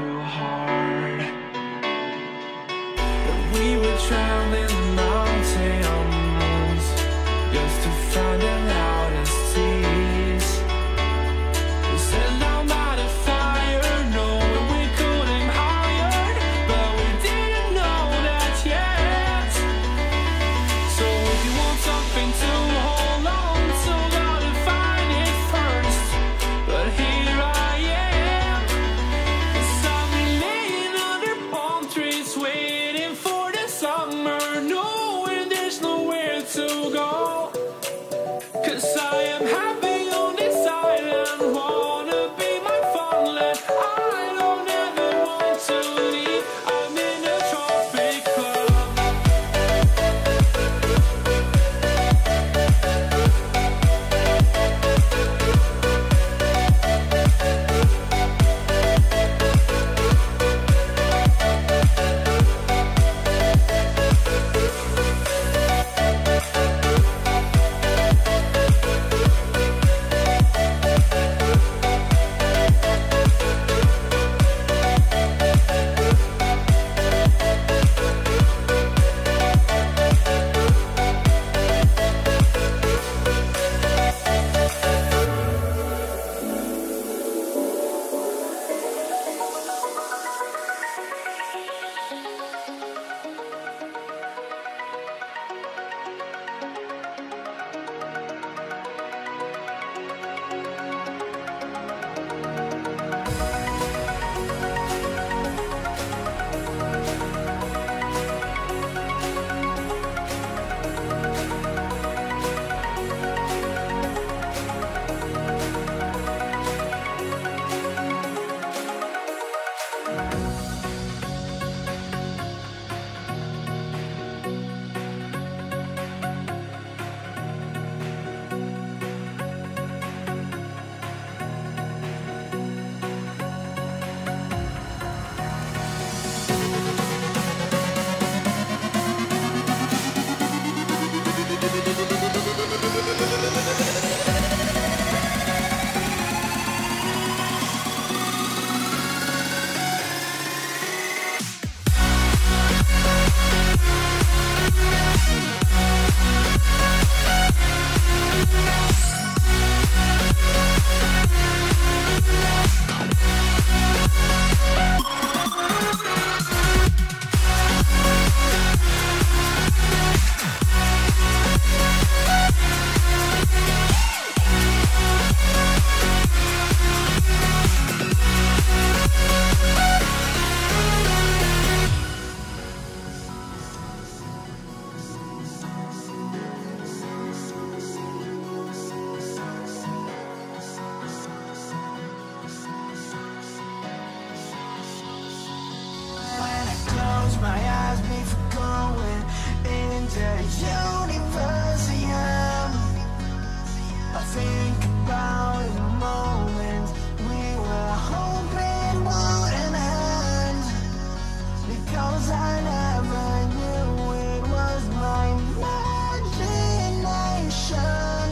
too hard, that we were drowned in the mountains just to find the loudest seas. We said I'm not a fire, no, we could aim higher, but we didn't know that yet. So if you want something to hold on to, gotta find it first. But here I am, suddenly laying under palm trees, waiting for the summer, knowing there's nowhere to go. 'Cause I am happy on this island, wanna be my fondland. I don't ever want to leave. I'm in a tropic club. My eyes be for going in the universe. I think about the moment we were hoping wouldn't end, because I never knew it was my imagination.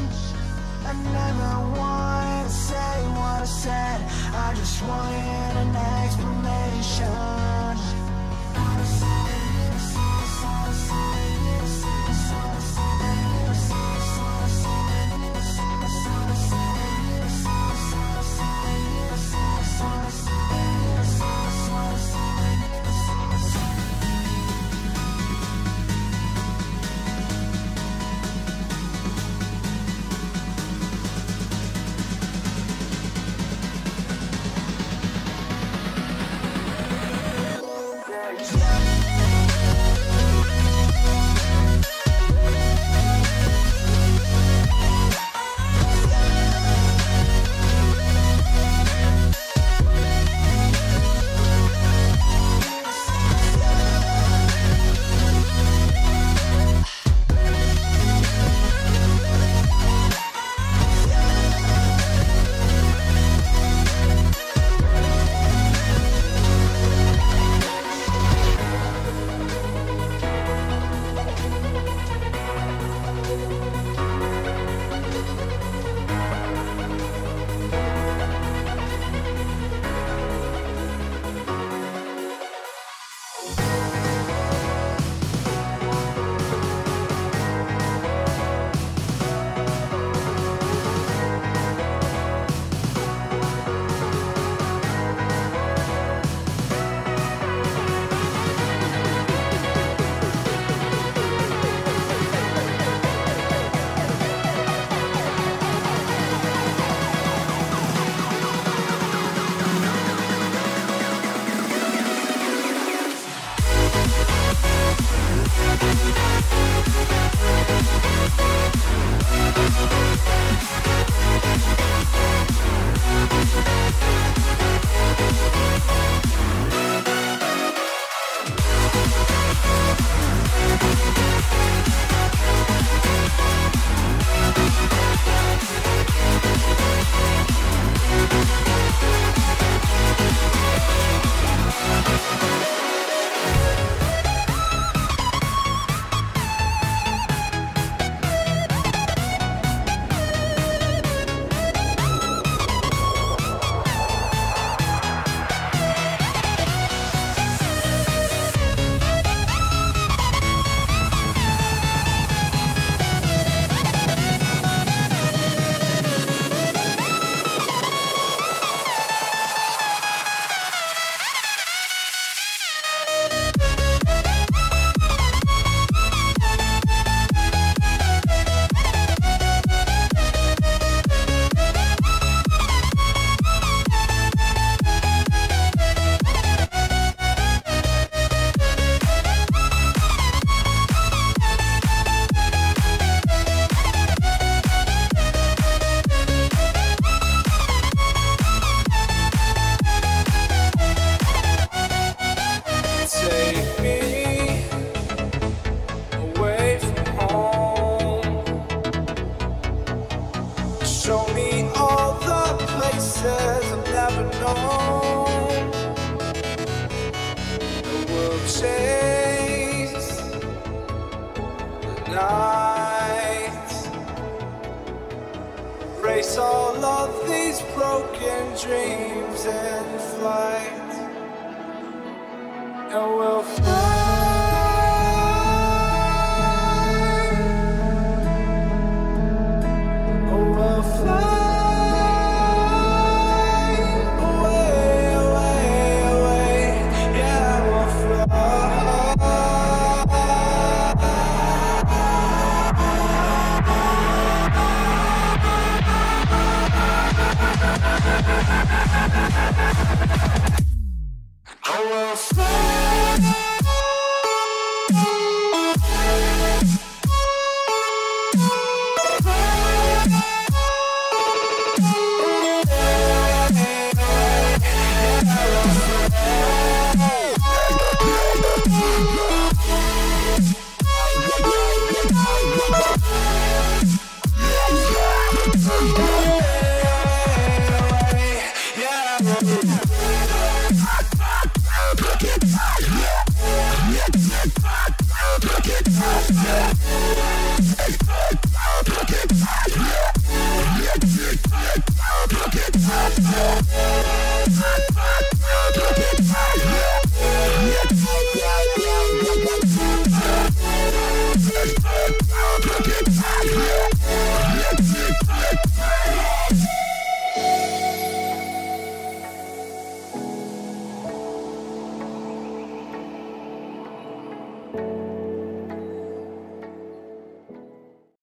I never wanted to say what I said, I just wanted an explanation.